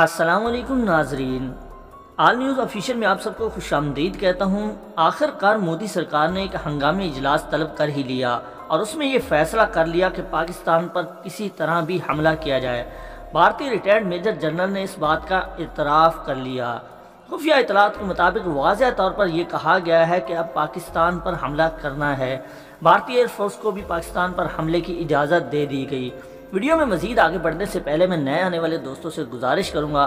अस्सलामुअलैकुम नाजरीन, आल news official में आप सबको खुशामदीद कहता हूँ। आखिरकार मोदी सरकार ने एक हंगामी इजलास तलब कर ही लिया और उसमें यह फैसला कर लिया कि पाकिस्तान पर किसी तरह भी हमला किया जाए। भारतीय रिटायर्ड मेजर जनरल ने इस बात का इतराफ़ कर लिया। खुफिया इतलात के मुताबिक वाज़ह तौर पर यह कहा गया है कि अब पाकिस्तान पर हमला करना है। भारतीय एयरफोर्स को भी पाकिस्तान पर हमले की इजाज़त दे दी गई। वीडियो में मज़ीद आगे बढ़ने से पहले मैं नए आने वाले दोस्तों से गुजारिश करूंगा,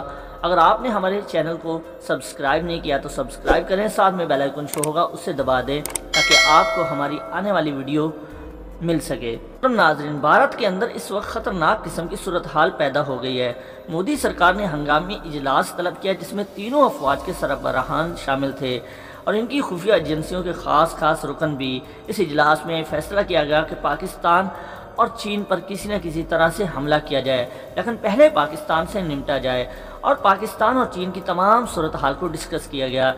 अगर आपने हमारे चैनल को सब्सक्राइब नहीं किया तो सब्सक्राइब करें, साथ में बेल आइकन शो होगा उससे दबा दें ताकि आपको हमारी आने वाली वीडियो मिल सके। तो नाजरीन, भारत के अंदर इस वक्त ख़तरनाक किस्म की सूरत हाल पैदा हो गई है। मोदी सरकार ने हंगामी इजलास तलब किया जिसमें तीनों अफवाज के सरबराहान शामिल थे और इनकी खुफिया एजेंसियों के ख़ास रुकन भी। इस इजलास में फैसला किया गया कि पाकिस्तान और चीन पर किसी न किसी तरह से हमला किया जाए, लेकिन पहले पाकिस्तान से निपटा जाए, और पाकिस्तान और चीन की तमाम सूरत हाल को डिस्कस किया गया।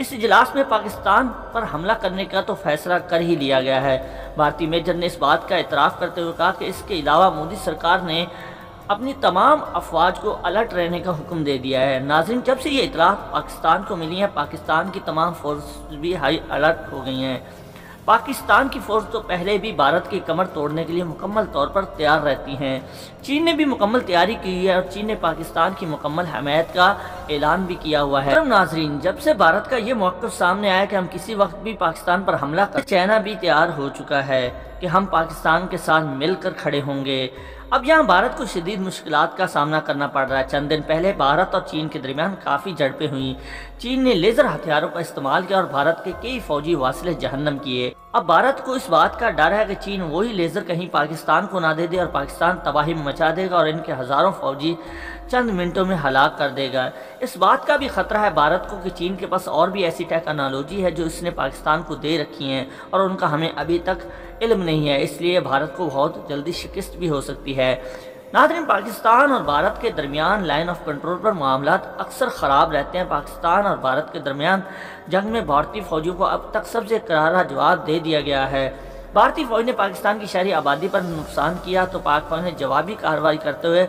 इस इजलास में पाकिस्तान पर हमला करने का तो फैसला कर ही लिया गया है। भारतीय मेजर ने इस बात का इतराफ़ करते हुए कहा कि इसके अलावा मोदी सरकार ने अपनी तमाम अफवाज को अलर्ट रहने का हुक्म दे दिया है। नाज़रीन, जब से ये इतला पाकिस्तान को मिली है, पाकिस्तान की तमाम फोर्स भी हाई अलर्ट हो गई हैं। पाकिस्तान की फ़ौज तो पहले भी भारत की कमर तोड़ने के लिए मुकम्मल तौर पर तैयार रहती हैं। चीन ने भी मुकम्मल तैयारी की है और चीन ने पाकिस्तान की मुकम्मल हमायत का ऐलान भी किया हुआ है। नाज़रीन, जब से भारत का ये मौक़िफ़ सामने आया कि हम किसी वक्त भी पाकिस्तान पर हमला कर, चाइना भी तैयार हो चुका है कि हम पाकिस्तान के साथ मिलकर खड़े होंगे। अब यहाँ भारत को शदीद मुश्किलात का सामना करना पड़ रहा है। चंद दिन पहले भारत और चीन के दरमियान काफ़ी झड़पें हुई। चीन ने लेज़र हथियारों का इस्तेमाल किया और भारत के कई फौजी वासले जहन्नम किए। अब भारत को इस बात का डर है कि चीन वही लेज़र कहीं पाकिस्तान को ना दे दे और पाकिस्तान तबाही मचा देगा और इनके हज़ारों फौजी चंद मिनटों में हलाक कर देगा। इस बात का भी ख़तरा है भारत को कि चीन के पास और भी ऐसी टेक्नोलॉजी है जो इसने पाकिस्तान को दे रखी है और उनका हमें अभी तक इल्म नहीं है, इसलिए भारत को बहुत जल्दी शिकस्त भी हो सकती है। नाज़रीन, पाकिस्तान और भारत के दरमियान लाइन ऑफ कंट्रोल पर मामलात अक्सर ख़राब रहते हैं। पाकिस्तान और भारत के दरमियान जंग में भारतीय फ़ौजियों को अब तक सबसे करारा जवाब दे दिया गया है। भारतीय फ़ौज ने पाकिस्तान की शहरी आबादी पर नुकसान किया तो पाक फ़ौज ने जवाबी कार्रवाई करते हुए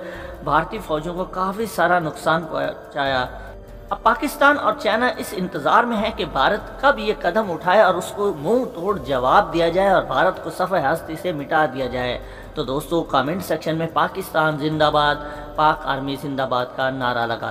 भारतीय फ़ौजियों को काफ़ी सारा नुकसान पहुँचाया। अब पाकिस्तान और चाइना इस इंतज़ार में है कि भारत कब ये कदम उठाए और उसको मुंह तोड़ जवाब दिया जाए और भारत को सफ़ेद हस्ती से मिटा दिया जाए। तो दोस्तों, कमेंट सेक्शन में पाकिस्तान जिंदाबाद, पाक आर्मी जिंदाबाद का नारा लगा।